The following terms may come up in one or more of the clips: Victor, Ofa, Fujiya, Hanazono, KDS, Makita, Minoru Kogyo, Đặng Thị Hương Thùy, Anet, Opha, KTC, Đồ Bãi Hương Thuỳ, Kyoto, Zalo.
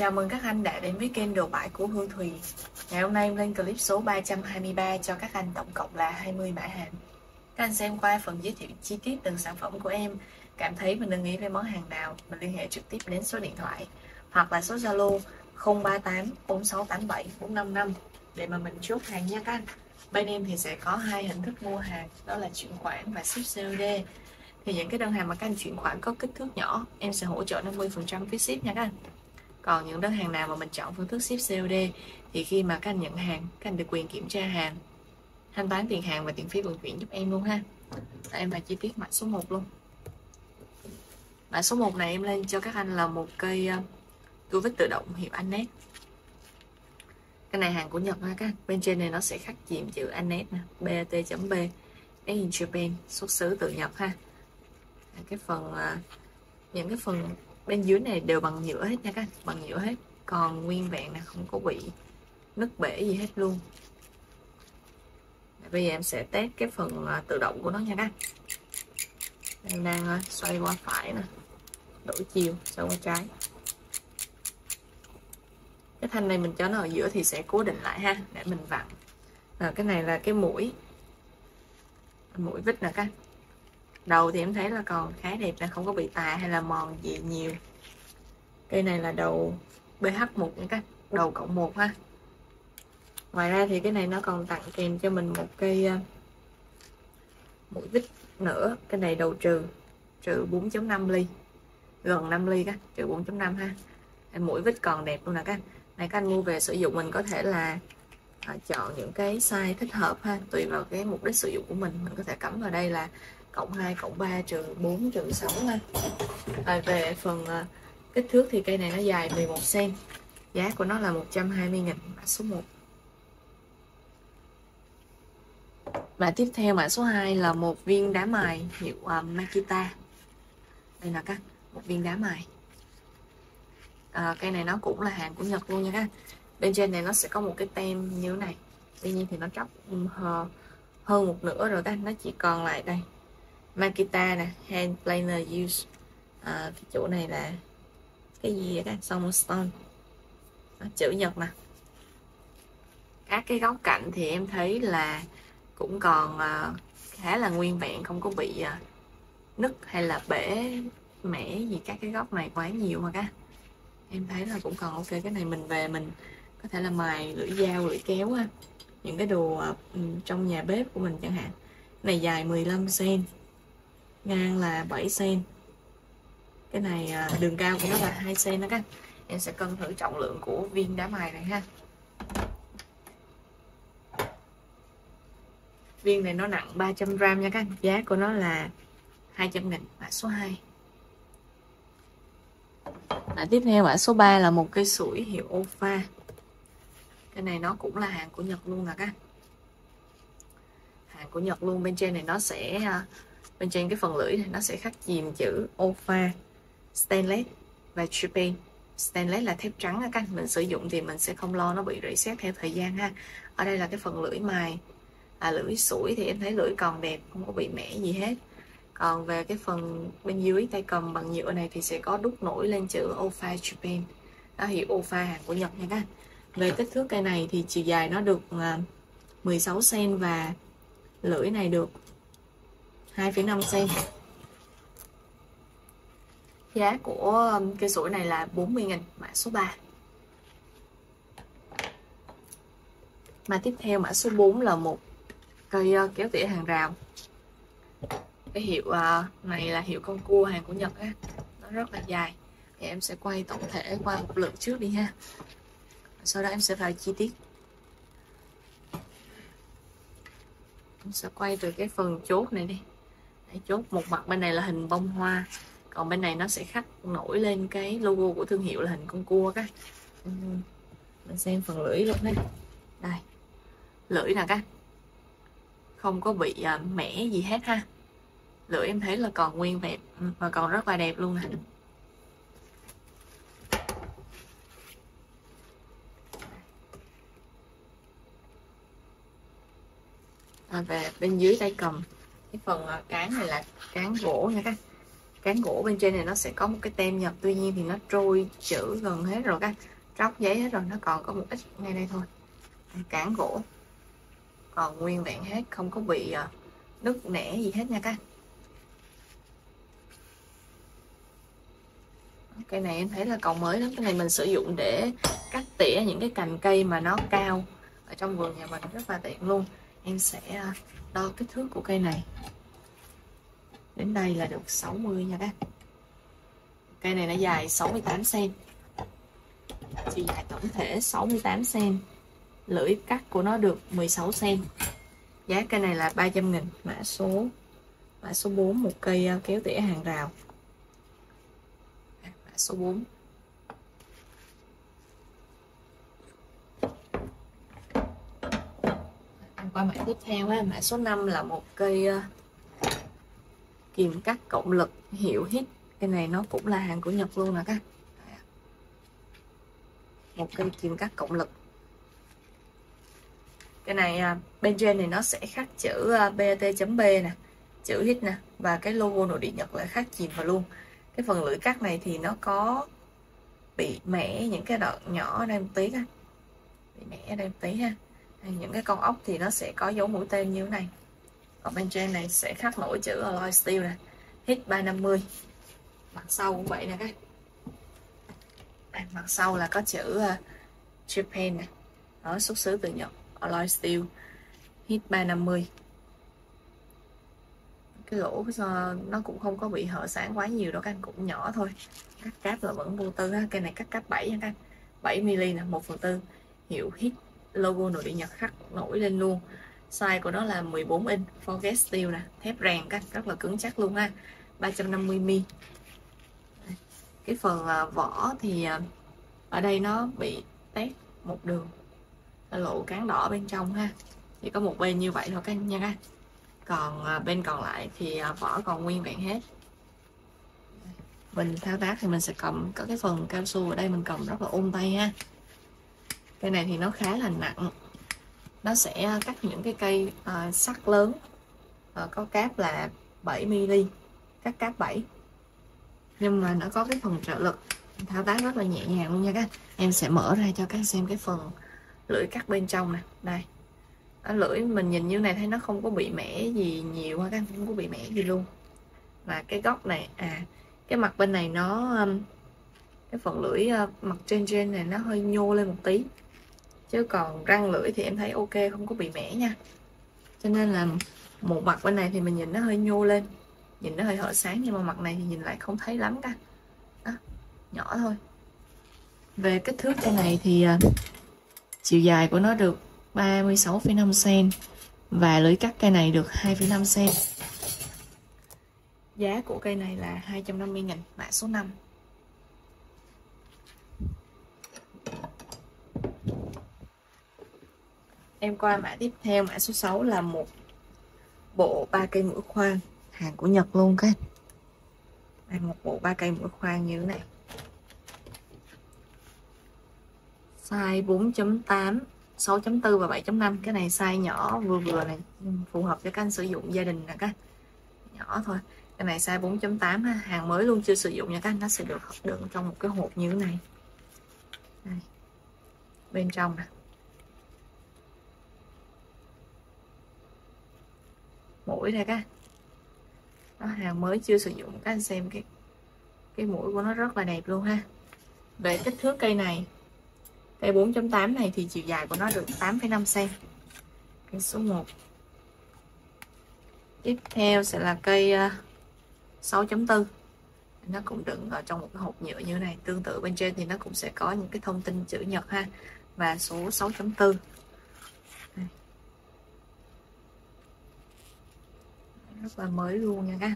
Chào mừng các anh đã đến với kênh đồ vải của Hương Thùy. Ngày hôm nay em lên clip số 323 cho các anh, tổng cộng là 20 mã hàng. Các anh xem qua phần giới thiệu chi tiết từng sản phẩm của em, cảm thấy mình ưng ý với món hàng nào mình liên hệ trực tiếp đến số điện thoại hoặc là số Zalo 038 4687 455 để mà mình chốt hàng nha các anh. Bên em thì sẽ có hai hình thức mua hàng, đó là chuyển khoản và ship COD. Thì những cái đơn hàng mà các anh chuyển khoản có kích thước nhỏ, em sẽ hỗ trợ 50% phí ship nha các anh. Còn những đơn hàng nào mà mình chọn phương thức ship COD thì khi mà các anh nhận hàng, các anh được quyền kiểm tra hàng, thanh toán tiền hàng và tiền phí vận chuyển giúp em luôn ha. Em vào chi tiết mã số 1 luôn. Mã số 1 này em lên cho các anh là một cây tua vít tự động hiệu Anet. Cái này hàng của Nhật ha các anh. Bên trên này nó sẽ khắc chìm chữ Anet nè, BAT.B, in Japan, xuất xứ từ Nhật ha. Cái phần những cái phần bên dưới này đều bằng nhựa hết nha các anh, bằng nhựa hết, còn nguyên vẹn là không có bị nứt bể gì hết luôn. Bây giờ em sẽ test cái phần tự động của nó nha các anh. Em đang xoay qua phải nè, đổi chiều, xoay qua trái. Cái thanh này mình cho nó ở giữa thì sẽ cố định lại ha, để mình vặn. Rồi, cái này là cái mũi vít nè các anh. Đầu thì em thấy là còn khá đẹp, là không có bị tà hay là mòn gì nhiều. Cây này là đầu BH1 nha các, đầu cộng 1 ha. Ngoài ra thì cái này nó còn tặng kèm cho mình một cây mũi vít nữa. Cái này đầu trừ 4.5 ly, gần 5 ly các, trừ 4.5 ha. Mũi vít còn đẹp luôn nè các anh. Này các anh mua về sử dụng mình có thể là chọn những cái size thích hợp ha, tùy vào cái mục đích sử dụng của mình có thể cắm vào đây là cộng 2, cộng 3, trừ 4, trừ 6 ha. À, về phần kích thước thì cây này nó dài 11cm. Giá của nó là 120.000. Mã số 1. Và tiếp theo mã số 2 là một viên đá mài hiệu Makita. Đây là các một viên đá mài. Cây này nó cũng là hàng của Nhật luôn nha các. Bên trên này nó sẽ có một cái tem như thế này. Tuy nhiên thì nó tróc hơn một nửa rồi các anh. Nó chỉ còn lại đây Makita nè, hand planer use. Cái chỗ này là cái gì vậy các anh? Xong stone. Đó, chữ Nhật nè. Các cái góc cạnh thì em thấy là cũng còn khá là nguyên vẹn, không có bị nứt hay là bể mẻ gì các cái góc này quá nhiều mà các anh. Em thấy là cũng còn ok. Cái này mình về mình có thể là mài lưỡi dao, lưỡi kéo ha, những cái đồ trong nhà bếp của mình chẳng hạn. Này dài 15cm, ngang là 7cm. Cái này đường cao của nó là 2cm đó các anh. Em sẽ cân thử trọng lượng của viên đá mài này ha. Viên này nó nặng 300g nha các anh. Giá của nó là 200.000. Mã số 2. Tiếp theo mã số 3 là một cây sủi hiệu Opha. Cái này nó cũng là hàng của Nhật luôn nè các anh. Hàng của Nhật luôn. Bên trên này nó sẽ, bên trên cái phần lưỡi này nó sẽ khắc chìm chữ Opha stainless và Japan. Stainless là thép trắng các anh. Mình sử dụng thì mình sẽ không lo nó bị rỉ sét theo thời gian ha. Ở đây là cái phần lưỡi mài, lưỡi sủi thì em thấy lưỡi còn đẹp, không có bị mẻ gì hết. Còn về cái phần bên dưới tay cầm bằng nhựa này thì sẽ có đúc nổi lên chữ Ofa Japan. Đó, hiệu Ofa, hàng của Nhật nha các anh. Về kích thước cây này thì chiều dài nó được 16cm và lưỡi này được 2,5cm. Giá của cây sủi này là 40.000. Mã số 3. Mà tiếp theo mã số 4 là một cây kéo tỉa hàng rào. Cái hiệu này là hiệu con cua, hàng của Nhật á. Nó rất là dài. Thì em sẽ quay tổng thể qua một lượt trước đi ha. Sau đó em sẽ vào chi tiết. Em sẽ quay từ cái phần chốt này đi. Để chốt một mặt bên này là hình bông hoa, còn bên này nó sẽ khắc nổi lên cái logo của thương hiệu là hình con cua các. Mình xem phần lưỡi luôn đây. Đây, lưỡi nè các, không có bị mẻ gì hết ha. Lưỡi em thấy là còn nguyên vẹn và còn rất là đẹp luôn nè. Về bên dưới tay cầm, cái phần cán này là cán gỗ nha các. Cán gỗ bên trên này nó sẽ có một cái tem Nhật, tuy nhiên thì nó trôi chữ gần hết rồi, các tróc giấy hết rồi, nó còn có một ít ngay đây thôi. Cán gỗ còn nguyên vẹn hết, không có bị nứt nẻ gì hết nha các. Cái này em thấy là còn mới lắm, cái này mình sử dụng để cắt tỉa những cái cành cây mà nó cao ở trong vườn nhà mình, rất là tiện luôn. Em sẽ đo kích thước của cây này. Đến đây là được 60 nha các. Cây này nó dài 68 cm. Chiều dài tổng thể 68 cm. Lưỡi cắt của nó được 16 cm. Giá cây này là 300.000. Mã số 4, một cây kéo tỉa hàng rào. Mã số 4. Qua mã tiếp theo, mã số 5 là một cây kìm cắt cộng lực hiệu Hit. Cái này nó cũng là hàng của Nhật luôn nè các. Một cây kìm cắt cộng lực. Cái này bên trên này nó sẽ khắc chữ BAT.B nè, chữ Hit nè, và cái logo nội địa Nhật lại khắc chìm vào luôn. Cái phần lưỡi cắt này thì nó có bị mẻ những cái đoạn nhỏ ở đây một tí ha. Bị mẻ ở đây một tí ha. Những cái con ốc thì nó sẽ có dấu mũi tên như thế này. Còn bên trên này sẽ khắc nổi chữ alloy steel nè, Hit 350. Mặt sau cũng vậy nè các. Mặt sau là có chữ Japan nè, nó xuất xứ từ Nhật, alloy steel, Hit 350. Cái lỗ nó cũng không có bị hở sáng quá nhiều đâu các anh, cũng nhỏ thôi. Cắt cáp là vẫn vô tư ha. Cây này cắt cáp 7 nha các anh, 7mm nè, 1/4. Hiệu Hit, logo nội địa Nhật khắc nổi lên luôn. Size của nó là 14 inch, forged steel nè, thép rèn các, rất là cứng chắc luôn ha. 350mm. Cái phần vỏ thì ở đây nó bị tét một đường, lộ cán đỏ bên trong ha. Chỉ có một bên như vậy thôi các anh nha các. Còn bên còn lại thì vỏ còn nguyên vẹn hết. Mình thao tác thì mình sẽ cầm, có cái phần cao su ở đây mình cầm rất là ôm tay ha. Cây này thì nó khá là nặng. Nó sẽ cắt những cái cây sắt lớn, có cáp là 7mm, cắt cáp 7. Nhưng mà nó có cái phần trợ lực, thao tác rất là nhẹ nhàng luôn nha các. Em sẽ mở ra cho các xem cái phần lưỡi cắt bên trong nè. Đây, nó lưỡi mình nhìn như này thấy nó không có bị mẻ gì nhiều ha các, không có bị mẻ gì luôn. Và cái góc này, cái mặt bên này nó, cái phần lưỡi mặt trên này nó hơi nhô lên một tí, chứ còn răng lưỡi thì em thấy ok, không có bị mẻ nha. Cho nên là một mặt bên này thì mình nhìn nó hơi nhô lên, nhìn nó hơi hở sáng, nhưng mà mặt này thì nhìn lại không thấy lắm cả. Đó, nhỏ thôi. Về kích thước cây này thì chiều dài của nó được 36,5 cm và lưỡi cắt cây này được 2,5 cm. Giá của cây này là 250.000, mã số 5. Em qua mã tiếp theo, mã số 6 là một bộ 3 cây mũi khoan, hàng của Nhật luôn các anh. Một bộ 3 cây mũi khoan như thế này. Size 4.8, 6.4 và 7.5. Cái này size nhỏ vừa này, phù hợp cho các anh sử dụng gia đình nè các anh. Nhỏ thôi. Cái này size 4.8 ha, hàng mới luôn, chưa sử dụng nha các anh. Nó sẽ được đựng trong một cái hộp như thế này. Đây. Bên trong nè. Mũi đây các. Đó, hàng mới chưa sử dụng, các anh xem cái mũi của nó rất là đẹp luôn ha. Về kích thước cây này, cây 4.8 này thì chiều dài của nó được 8,5 cm. Cây số 1. Tiếp theo sẽ là cây 6.4. Nó cũng đựng ở trong một cái hộp nhựa như này, tương tự bên trên thì nó cũng sẽ có những cái thông tin chữ Nhật ha, và số 6.4. Rất là mới luôn nha các anh,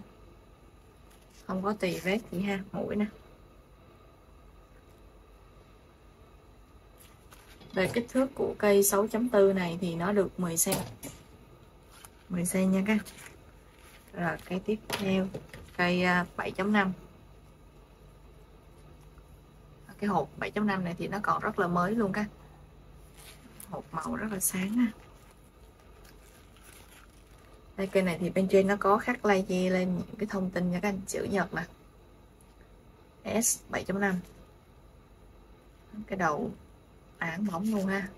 không có tì vết gì ha. Mũi nè. Về kích thước của cây 6.4 này thì nó được 10 cm nha các. Rồi cây tiếp theo, cây 7.5. Cái hộp 7.5 này thì nó còn rất là mới luôn các. Hộp màu rất là sáng ha. Đây, cây này thì bên trên nó có khắc laser lên những cái thông tin nha các anh, chữ Nhật nè. S 7.5. Cái đầu ảng mỏng luôn ha.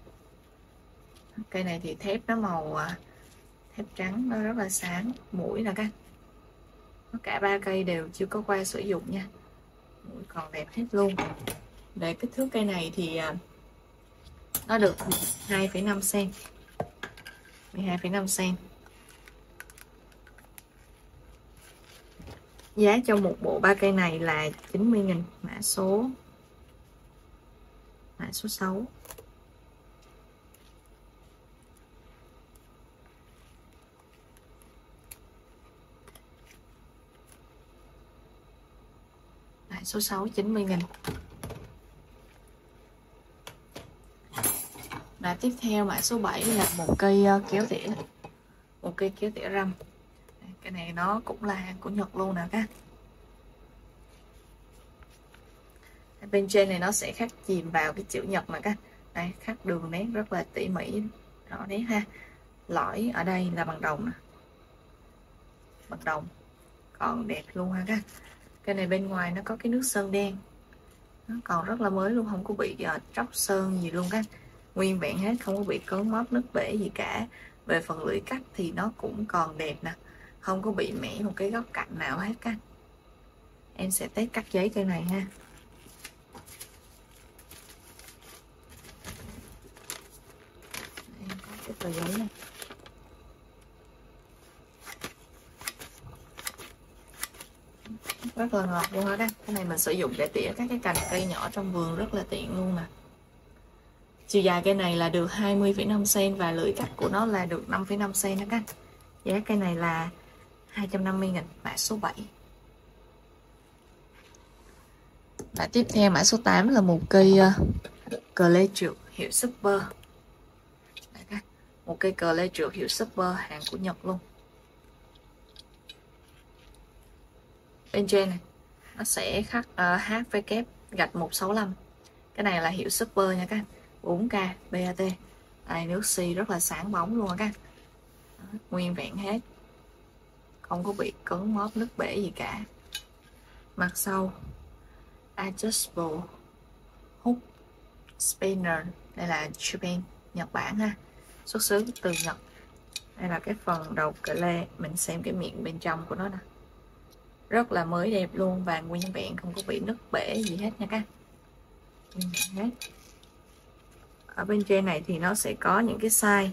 Cây này thì thép nó màu thép trắng, nó rất là sáng. Mũi nè các anh, cả ba cây đều chưa có qua sử dụng nha, mũi còn đẹp hết luôn. Để kích thước cây này thì nó được 12,5 cm, 12,5 cm. Giá cho một bộ ba cây này là 90.000. Mã số 6. Mã số 6 90.000. Và tiếp theo mã số 7 là một cây kéo tỉa. Một cây kéo tỉa răm. Cái này nó cũng là hàng của Nhật luôn nè các. Bên trên này nó sẽ khắc chìm vào cái chữ Nhật mà các. Đây, khắc đường nét rất là tỉ mỉ, rõ nét ha. Lõi ở đây là bằng đồng nè. Bằng đồng. Còn đẹp luôn ha các. Cái này bên ngoài nó có cái nước sơn đen. Nó còn rất là mới luôn, không có bị tróc sơn gì luôn các. Nguyên vẹn hết, không có bị cấn móp nứt bể gì cả. Về phần lưỡi cắt thì nó cũng còn đẹp nè. Không có bị mẻ một cái góc cạnh nào hết các. Em sẽ test cắt giấy cây này ha. Em có cái tờ giấy này. Rất là ngọt luôn hết á. Cái này mình sử dụng để tỉa các cái cành cây nhỏ trong vườn rất là tiện luôn nè. Chiều dài cây này là được 20,5 cm và lưỡi cắt của nó là được 5,5 cm đó các. Giá cây này là 250.000, mã số 7. Và tiếp theo mã số 8 là một cây cờ lê trượt hiệu Super. Đấy các. Một cây cờ lê trượt hiệu Super, hàng của Nhật luôn. Bên trên này nó sẽ khắc HVK gạch 165. Cái này là hiệu Super nha các. 4K BAT. Đây, nước xi rất là sáng bóng luôn các. Nguyên vẹn hết, không có bị cấn móp nứt bể gì cả. Mặt sau adjustable hook spanner, đây là Japan, Nhật Bản ha, xuất xứ từ Nhật. Đây là cái phần đầu cờ lê, mình xem cái miệng bên trong của nó nè, rất là mới đẹp luôn và nguyên vẹn, không có bị nứt bể gì hết nha các. Nguyên vẹn hết. Ở bên trên này thì nó sẽ có những cái size.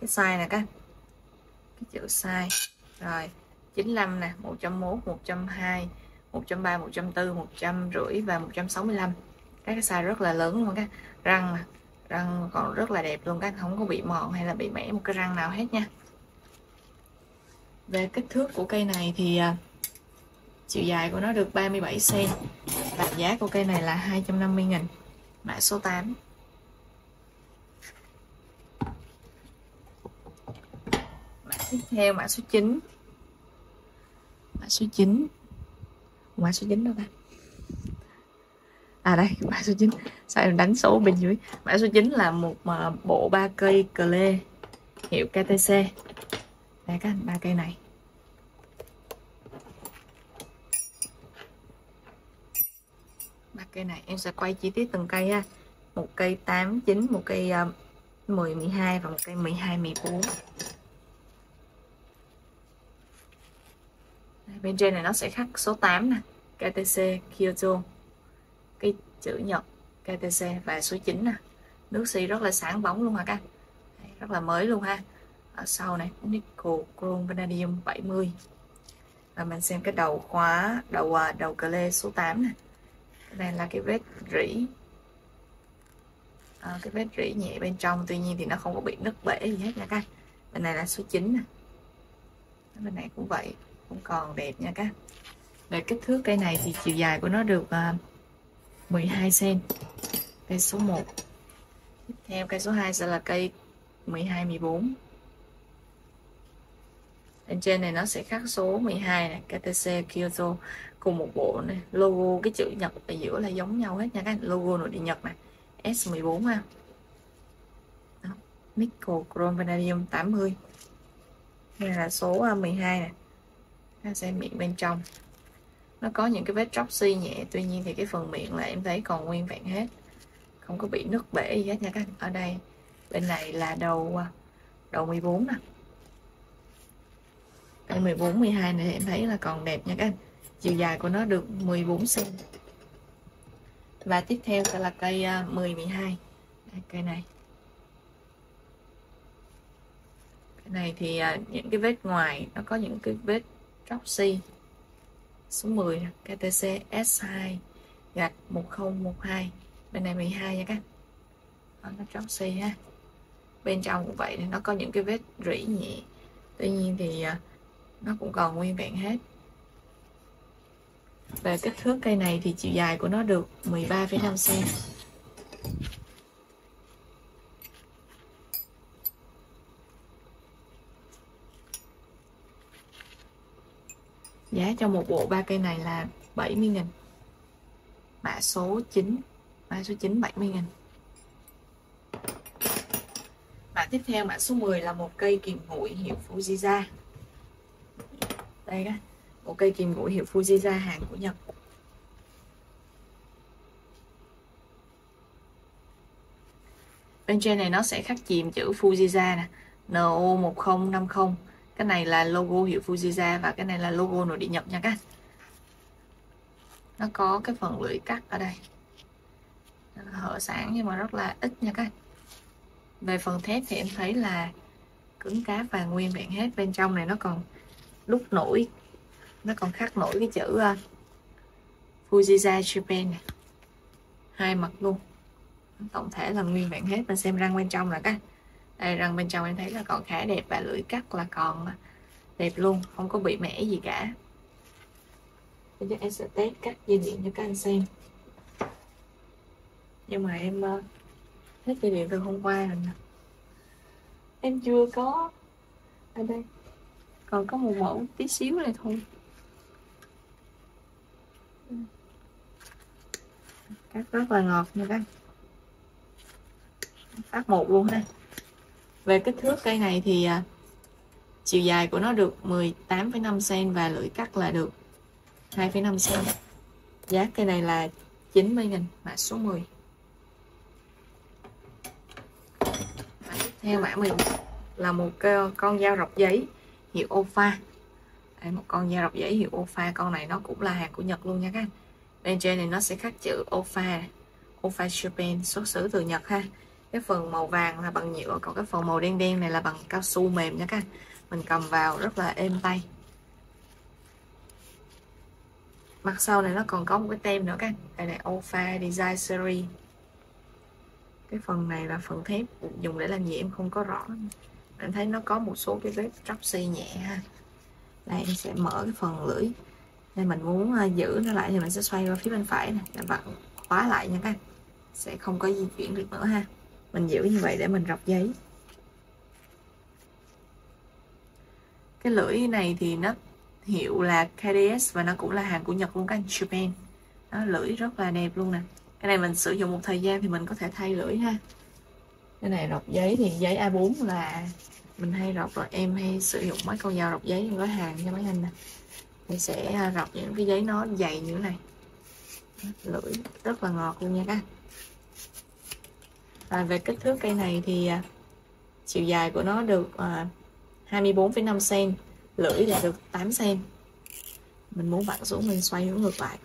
Cái size nè các, cái chữ size rồi 95 nè, 101, 102, 103, 104, 150 và 165. Các cái size rất là lớn luôn các. Răng nè, răng còn rất là đẹp luôn các, không có bị mòn hay là bị mẻ một cái răng nào hết nha. Về kích thước của cây này thì chiều dài của nó được 37 cm và giá của cây này là 250.000, mã số 8. Tiếp theo mã số 9. Mã số 9 đâu ta? À đây, mã số 9. Sao em đánh số bên dưới. Mã số 9 là một bộ 3 cây cờ lê hiệu KTC. Đây các anh, 3 cây này. Em sẽ quay chi tiết từng cây ha. Một cây 8, 9, một cây 10, 12 và một cây 12, 14. Bên trên này nó sẽ khắc số 8 nè, KTC Kyoto, cái chữ Nhật KTC và số 9 nè. Nước xi rất là sáng bóng luôn hả các. Rất là mới luôn ha. Ở sau này nickel chrome vanadium 70. Và mình xem cái đầu khóa, đầu cờ lê số 8 nè. Cái này là cái vết rỉ. Cái vết rỉ nhẹ bên trong, tuy nhiên thì nó không có bị nứt bể gì hết nha các. Bên này là số 9 nè. Bên này cũng vậy. Còn đẹp nha các. Về kích thước cây này thì chiều dài của nó được 12 cm. Cây số 1. Tiếp theo cây số 2 sẽ là cây 12, 14. Bên trên này nó sẽ khắc số 12 này, KTC Kyoto, cùng một bộ này. Logo, cái chữ Nhật ở giữa là giống nhau hết nha các. Logo nội địa Nhật này, S14 ha. Nickel Chrome Vanadium 80. Đây là số 12 này. Ta xem miệng bên trong. Nó có những cái vết troxy nhẹ, tuy nhiên thì cái phần miệng là em thấy còn nguyên vẹn hết. Không có bị nứt bể gì hết nha các anh. Ở đây bên này là đầu 14 nè. Đây 14 12 này em thấy là còn đẹp nha các anh. Chiều dài của nó được 14 cm. Và tiếp theo sẽ là cây 10 12. Đây, cây này. Cái này thì những cái vết ngoài nó có những cái vết troxy. Số 10 KTC S2 gạch 1012. Bên này 12 nha các anh. Nó troxy ha. Bên trong cũng vậy, nó có những cái vết rỉ nhẹ. Tuy nhiên thì nó cũng còn nguyên vẹn hết. Về kích thước cây này thì chiều dài của nó được 13,5 cm. Giá cho một bộ 3 cây này là 70.000. Mã số 9. Mã số 9 70.000. Mã tiếp theo, mã số 10 là một cây kiềm gụi hiệu Fujiya. Đây đó, một cây kiềm gụi hiệu Fujiya hàng của Nhật. Bên trên này nó sẽ khắc chìm chữ Fujiya nè, NO1050. Cái này là logo hiệu Fujiya và cái này là logo nội địa Nhật nha các anh. Nó có cái phần lưỡi cắt ở đây. Nó hở sẵn nhưng mà rất là ít nha các anh. Về phần thép thì em thấy là cứng cáp và nguyên vẹn hết. Bên trong này nó còn đúc nổi, nó còn khắc nổi cái chữ Fujiya Japan này. Hai mặt luôn. Tổng thể là nguyên vẹn hết. Mình xem răng bên trong là các anh. Đây, răng bên trong em thấy là còn khá đẹp và lưỡi cắt là còn đẹp luôn, không có bị mẻ gì cả. Bây giờ em sẽ test cắt dây điện cho các anh xem. Nhưng mà em hết dây điện từ hôm qua rồi nè. Em chưa có. Ở đây còn có một mẫu tí xíu này thôi. Cắt rất là ngọt nha các anh. Cắt một luôn ha. Về kích thước cây này thì chiều dài của nó được 18,5 cm và lưỡi cắt là được 2,5 cm. Giá cây này là 90.000, mã số 10. Mã tiếp theo, mã 11 là một con dao rọc giấy hiệu Opha. Đây, một con dao rọc giấy hiệu Opha, con này nó cũng là hàng của Nhật luôn nha các anh. Bên trên này nó sẽ khắc chữ Opha, Opha Japan, xuất xứ từ Nhật ha. Cái phần màu vàng là bằng nhựa, còn cái phần màu đen đen này là bằng cao su mềm nha các anh. Mình cầm vào rất là êm tay. Mặt sau này nó còn có một cái tem nữa các anh. Đây này, Ofa Design Series. Cái phần này là phần thép dùng để làm gì em không có rõ. Em thấy nó có một số cái vết troxy nhẹ ha. Đây em sẽ mở cái phần lưỡi. Nên mình muốn giữ nó lại thì mình sẽ xoay qua phía bên phải này, là vặn khóa lại nha các anh. Sẽ không có di chuyển được nữa ha. Mình giữ như vậy để mình rọc giấy. Cái lưỡi này thì nó hiệu là KDS và nó cũng là hàng của Nhật luôn các anh, Japan. Nó lưỡi rất là đẹp luôn nè. Cái này mình sử dụng một thời gian thì mình có thể thay lưỡi ha. Cái này rọc giấy thì giấy A4 là mình hay rọc rồi. Em hay sử dụng mấy con dao rọc giấy gói hàng cho mấy anh nè. Mình sẽ rọc những cái giấy nó dày như thế này. Lưỡi rất là ngọt luôn nha các anh. Về kích thước cây này thì chiều dài của nó được 24,5 cm, lưỡi là được 8 cm. Mình muốn vặn xuống mình xoay hướng ngược lại.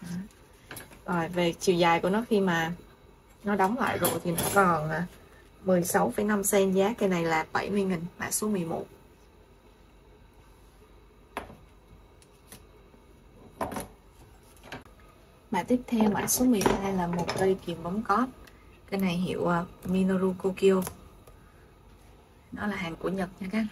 Đó. Rồi về chiều dài của nó khi mà nó đóng lại rồi thì nó còn 16,5 cm. Giá cây này là 70.000, mã số 11. Mã tiếp theo, mã số 12 là một cây kiềm bấm cóp. Cái này hiệu Minoru Kogyo. Nó là hàng của Nhật nha các anh.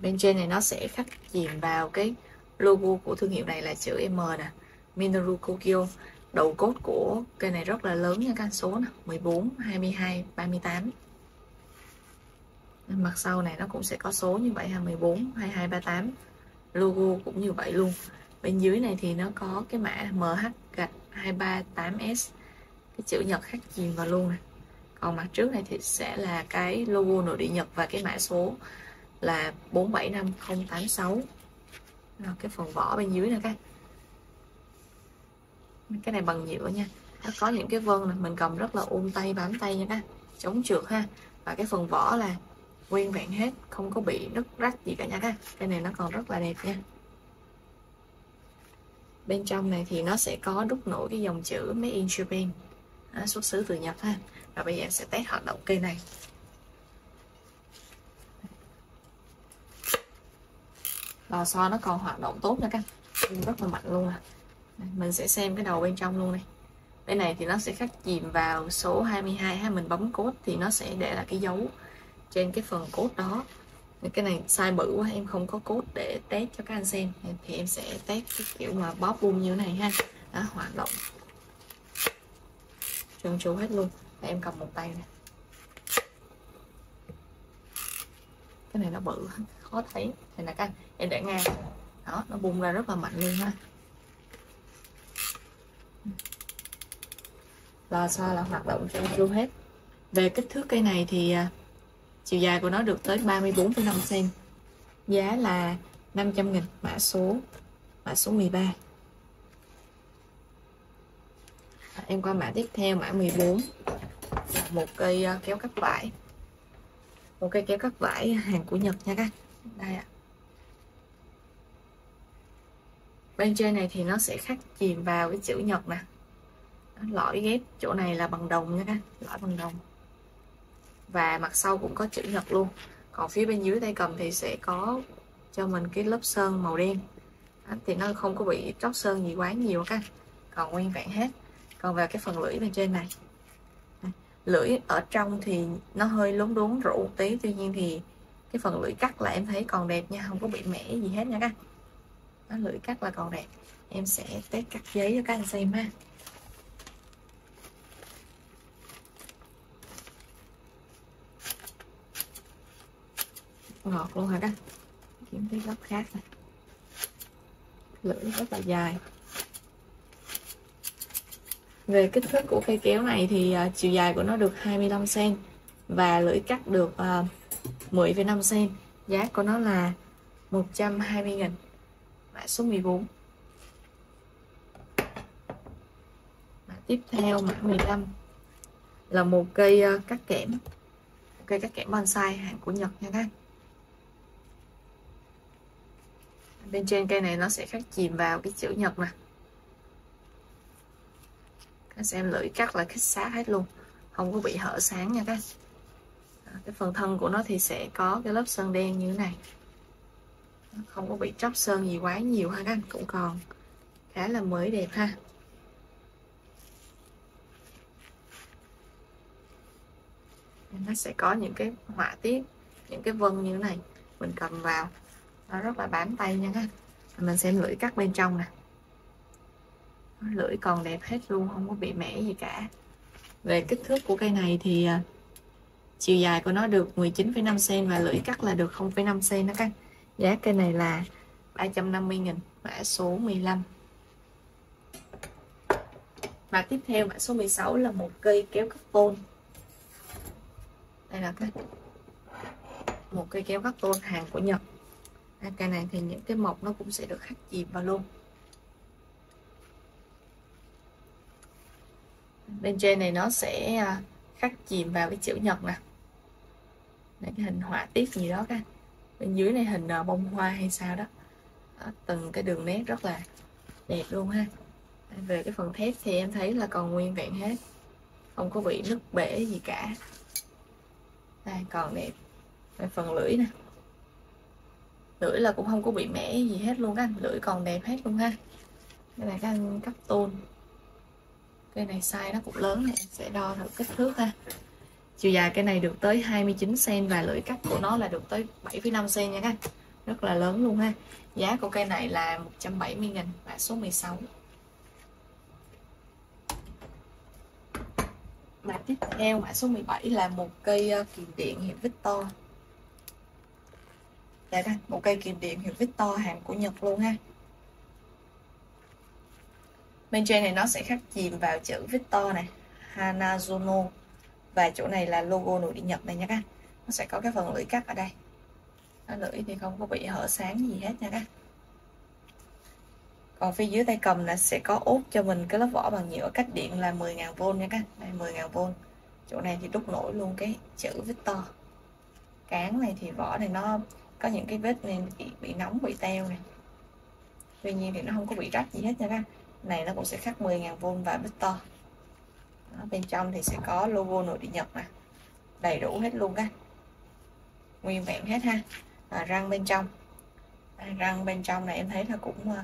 Bên trên này nó sẽ khắc chìm vào cái logo của thương hiệu này là chữ M nè, Minoru Kogyo. Đầu cốt của cây này rất là lớn nha các anh, số nè, 14, 22, 38. Mặt sau này nó cũng sẽ có số như vậy ha, 14, 22, 38. Logo cũng như vậy luôn. Bên dưới này thì nó có cái mã MH-238S. Cái chữ Nhật khắc chìm vào luôn nè. Còn mặt trước này thì sẽ là cái logo nội địa Nhật và cái mã số là 475086. Cái phần vỏ bên dưới nè các. Cái này bằng nhựa nha. Nó có những cái vân này mình cầm rất là ôm tay, bám tay nha các, chống trượt ha. Và cái phần vỏ là nguyên vẹn hết, không có bị nứt rách gì cả nha các. Cái này nó còn rất là đẹp nha. Bên trong này thì nó sẽ có đúc nổi cái dòng chữ Made in Japan, xuất xứ từ Nhật ha. Và bây giờ sẽ test hoạt động cây này. Lò xo nó còn hoạt động tốt nha các, rất là mạnh luôn à. Mình sẽ xem cái đầu bên trong luôn này. Bên này thì nó sẽ khắc chìm vào số 22 ha. Mình bấm code thì nó sẽ để là cái dấu trên cái phần code đó. Cái này size bự quá, em không có code để test cho các anh xem. Thì em sẽ test cái kiểu mà bóp bung như thế này ha. Đó, hoạt động trơn tru hết luôn. Và em cầm một tay nè. Cái này nó bự, khó thấy. Thì là các anh, em để ngang. Đó, nó bung ra rất là mạnh luôn ha. Lò xo là hoạt động trơn tru hết. Về kích thước cây này thì chiều dài của nó được tới 34,5 cm. Giá là 500.000, mã số 13. Em qua mã tiếp theo, mã 14. Một cây kéo cắt vải. Một cây kéo cắt vải hàng của Nhật nha các. Đây ạ. Bên trên này thì nó sẽ khắc chìm vào cái chữ Nhật nè. Lõi ghép chỗ này là bằng đồng nha các, lõi bằng đồng. Và mặt sau cũng có chữ Nhật luôn. Còn phía bên dưới tay cầm thì sẽ có cho mình cái lớp sơn màu đen. Đó, thì nó không có bị tróc sơn gì quá nhiều các, còn nguyên vẹn hết. Còn về cái phần lưỡi bên trên này, lưỡi ở trong thì nó hơi lúng đốn rũ một tí. Tuy nhiên thì cái phần lưỡi cắt là em thấy còn đẹp nha, không có bị mẻ gì hết nha các. Đó, lưỡi cắt là còn đẹp. Em sẽ test cắt giấy cho các anh xem ha. Ngọt luôn hả các. Kiếm cái góc khác này. Lưỡi rất là dài. Về kích thước của cây kéo này thì chiều dài của nó được 25 cm. Và lưỡi cắt được 10,5 cm. Giá của nó là 120.000. Mã số 14. Mã tiếp theo, mã 15. Là một cây cắt kẽm. Một cây cắt kẽm bonsai hàng của Nhật nha các. Bên trên cây này nó sẽ khắc chìm vào cái chữ Nhật nè. Các xem lưỡi cắt là khích xác hết luôn, không có bị hở sáng nha các. Cái phần thân của nó thì sẽ có cái lớp sơn đen như thế này. Không có bị tróc sơn gì quá nhiều ha các anh, cũng còn khá là mới đẹp ha. Nó sẽ có những cái họa tiết, những cái vân như thế này. Mình cầm vào nó rất là bám tay nha các. Mình xem lưỡi cắt bên trong nè. Lưỡi còn đẹp hết luôn, không có bị mẻ gì cả. Về kích thước của cây này thì chiều dài của nó được 19,5 cm. Và lưỡi cắt là được 0,5 cm đó các. Giá cây này là 350.000. Mã số 15. Và tiếp theo mã số 16 là một cây kéo cắt tôn. Đây là các. Một cây kéo cắt tôn hàng của Nhật. Cây này thì những cái mộc nó cũng sẽ được khắc chìm vào luôn. Bên trên này nó sẽ khắc chìm vào cái chữ Nhật nè. Đấy, cái hình họa tiết gì đó các. Bên dưới này hình bông hoa hay sao đó. Đó, từng cái đường nét rất là đẹp luôn ha. Về cái phần thép thì em thấy là còn nguyên vẹn hết, không có bị nứt bể gì cả. Đây, còn đẹp. Về phần lưỡi nè, lưỡi là cũng không có bị mẻ gì hết luôn các anh, lưỡi còn đẹp hết luôn ha. Đây là các anh cắt tôn. Cây này size nó cũng lớn này, sẽ đo thử kích thước ha. Chiều dài cây này được tới 29 cm và lưỡi cắt của nó là được tới 7,5 cm nha các anh. Rất là lớn luôn ha. Giá của cây này là 170.000, mã số 16. Mã tiếp theo, mã số 17 là một cây kiềm điện hiệu Victor. Đây đây, một cây kiềm điện hiệu Victor hàng của Nhật luôn ha. Bên trên này nó sẽ khắc chìm vào chữ Victor này, Hanazono. Và chỗ này là logo nội địa Nhật này nha các anh. Nó sẽ có cái phần lưỡi cắt ở đây. Nó lưỡi thì không có bị hở sáng gì hết nha các anh. Còn phía dưới tay cầm là sẽ có ốp cho mình cái lớp vỏ bằng nhựa, cách điện là 10.000V nha các anh. 10.000V. Chỗ này thì đúc nổi luôn cái chữ Victor. Cán này thì vỏ này nó có những cái vết này bị nóng, bị teo này. Tuy nhiên thì nó không có bị rách gì hết nha các anh. Này nó cũng sẽ khắc 10.000V và Victor. Đó, bên trong thì sẽ có logo nội địa Nhật nè, đầy đủ hết luôn các anh, nguyên vẹn hết ha. Răng bên trong, răng bên trong này em thấy là cũng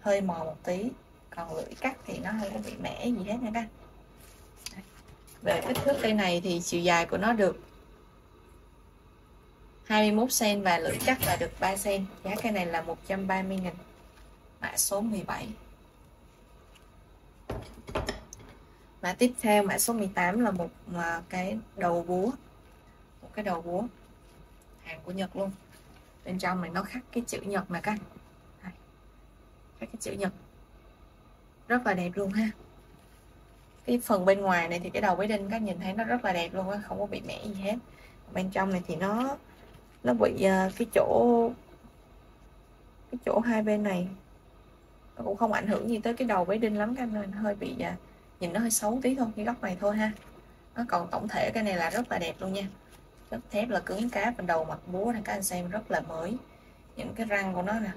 hơi mòn một tí, còn lưỡi cắt thì nó không có bị mẻ gì hết nha các anh. Về kích thước cây này thì chiều dài của nó được 21cm và lưỡi cắt là được 3cm. Giá cây này là 130.000, mã số 17. Mã tiếp theo, mã số 18 là một cái đầu búa. Một cái đầu búa hàng của Nhật luôn. Bên trong này nó khắc cái chữ Nhật nè các anh. Khắc cái chữ Nhật. Rất là đẹp luôn ha. Cái phần bên ngoài này thì cái đầu với đinh các nhìn thấy nó rất là đẹp luôn á, không có bị mẻ gì hết. Bên trong này thì nó bị cái chỗ hai bên này nó cũng không ảnh hưởng gì tới cái đầu với đinh lắm các anh, nên hơi bị nhìn nó hơi xấu tí thôi, cái góc này thôi ha. Nó còn tổng thể cái này là rất là đẹp luôn nha. Lớp thép là cứng cáp, bên đầu mặt búa này các anh xem rất là mới. Những cái răng của nó nè,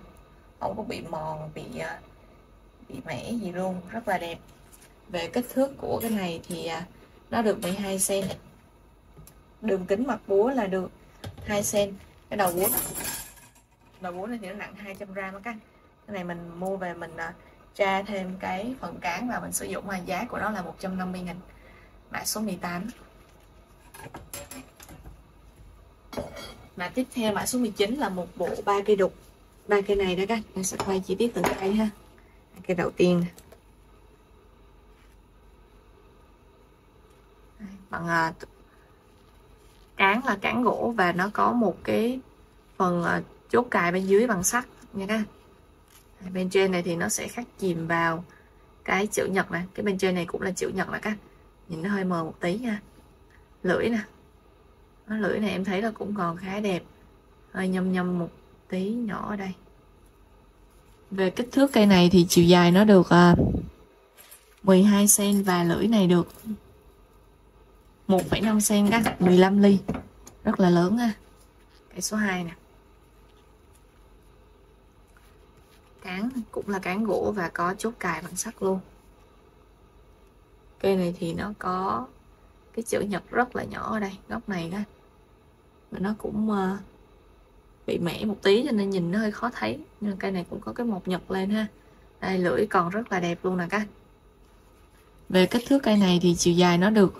không có bị mòn, bị mẻ gì luôn, rất là đẹp. Về kích thước của cái này thì nó được 12cm. Đường kính mặt búa là được 2cm. Cái đầu búa này thì nó nặng 200g đó các anh. Cái này mình mua về mình tra thêm cái phần cán và mình sử dụng, hàng giá của nó là 150.000, mã số 18. Mã tiếp theo, mã số 19 là một bộ 3 cây đục. 3 cây này đó các anh, mình sẽ quay chi tiết từng cây ha. Cây đầu tiên bằng cán là cán gỗ và nó có một cái phần chốt cài bên dưới bằng sắt nha các anh. Bên trên này thì nó sẽ khắc chìm vào cái chữ Nhật này. Cái bên trên này cũng là chữ Nhật là các, nhìn nó hơi mờ một tí nha. Lưỡi nè, lưỡi này em thấy là cũng còn khá đẹp, hơi nhâm nhâm một tí nhỏ ở đây. Về kích thước cây này thì chiều dài nó được 12cm và lưỡi này được 1,5cm các, 15 ly, rất là lớn ha. Cây số 2 nè, cán cũng là cán gỗ và có chốt cài bằng sắt luôn. Cây này thì nó có cái chữ Nhật rất là nhỏ ở đây, góc này đó. Nó cũng bị mẻ một tí cho nên nhìn nó hơi khó thấy, nhưng cây này cũng có cái mộc Nhật lên ha. Đây, lưỡi còn rất là đẹp luôn nè các. Về kích thước cây này thì chiều dài nó được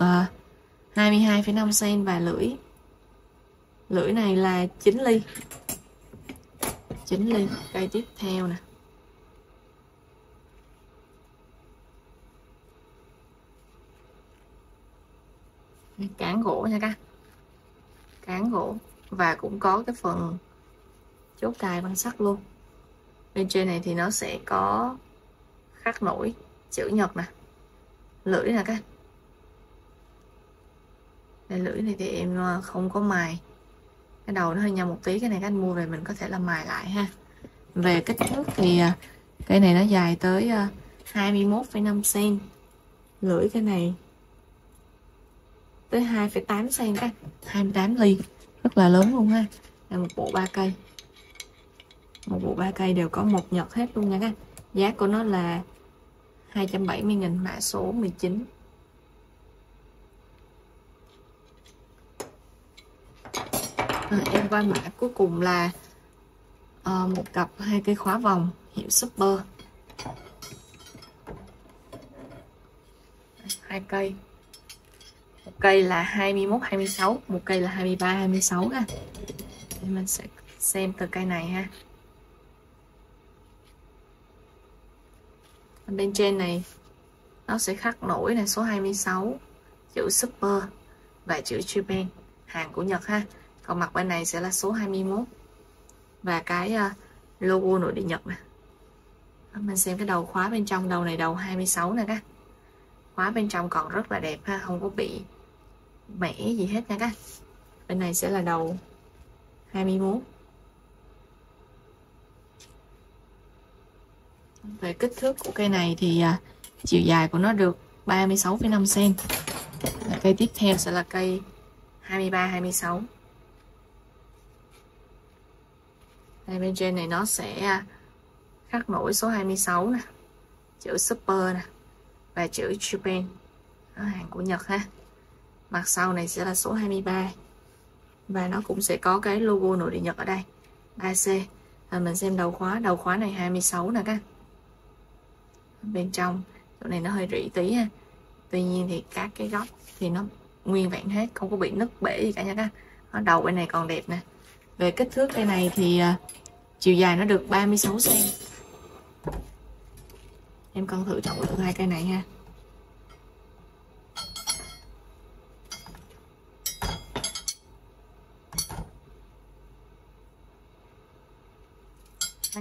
22,5cm và lưỡi này là 9 ly. Cây tiếp theo nè, cán gỗ nha các, cán gỗ và cũng có cái phần chốt cài bằng sắt luôn. Bên trên này thì nó sẽ có khắc nổi chữ Nhật nè, lưỡi nè các. Cái lưỡi này thì em không có mài, cái đầu nó hơi nhầm một tí, cái này các anh mua về mình có thể là mài lại ha. Về kích thước thì cây này nó dài tới 21,5cm, lưỡi cái này tới 2,8cm các, 28 ly, rất là lớn luôn ha. Là một bộ 3 cây. Một bộ 3 cây đều có một Nhật hết luôn nha các. Giá của nó là 270.000, mã số 19. Em qua mã cuối cùng là một cặp 2 cây khóa vòng hiệu Super. 2 cây. Một cây là 21-26, một cây là 23-26 ha. Thì mình sẽ xem từ cây này ha. Bên trên này nó sẽ khắc nổi là số 26, chữ Super và chữ Japan, hàng của Nhật ha. Còn mặt bên này sẽ là số 21 và cái logo nội địa Nhật nè. Mình xem cái đầu khóa bên trong, đầu này đầu 26 nè các. Khóa bên trong còn rất là đẹp ha, không có bị mẻ gì hết nha các anh. Bên này sẽ là đầu 21. Về kích thước của cây này thì chiều dài của nó được 36,5 cm. Cây tiếp theo sẽ là cây 23-26. Đây bên trên này nó sẽ khắc nổi số 26 nè, chữ Super nè và chữ Japan, đó, hàng của Nhật ha. Mặt sau này sẽ là số 23 và nó cũng sẽ có cái logo nội địa Nhật ở đây, AC. Và mình xem đầu khóa này 26 nè các. Bên trong chỗ này nó hơi rỉ tí ha. Tuy nhiên thì các cái góc thì nó nguyên vẹn hết, không có bị nứt bể gì cả nha các. Ở đầu bên này còn đẹp nè. Về kích thước cây này thì chiều dài nó được 36 cm. Em cân thử trọng lượng hai cây này ha.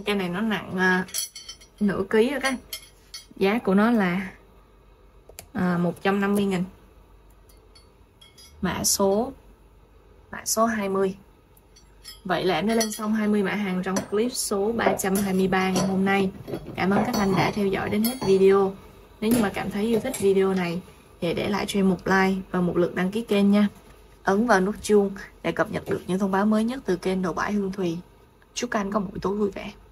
Cây này nó nặng nửa ký rồi các. Giá của nó là 150.000. Mã số 20. Vậy là em đã lên xong 20 mã hàng trong clip số 323 ngày hôm nay. Cảm ơn các anh đã theo dõi đến hết video. Nếu như mà cảm thấy yêu thích video này thì để lại cho em một like và một lượt đăng ký kênh nha. Ấn vào nút chuông để cập nhật được những thông báo mới nhất từ kênh Đồ Bãi Hương Thùy. Chúc các anh có một buổi tối vui vẻ.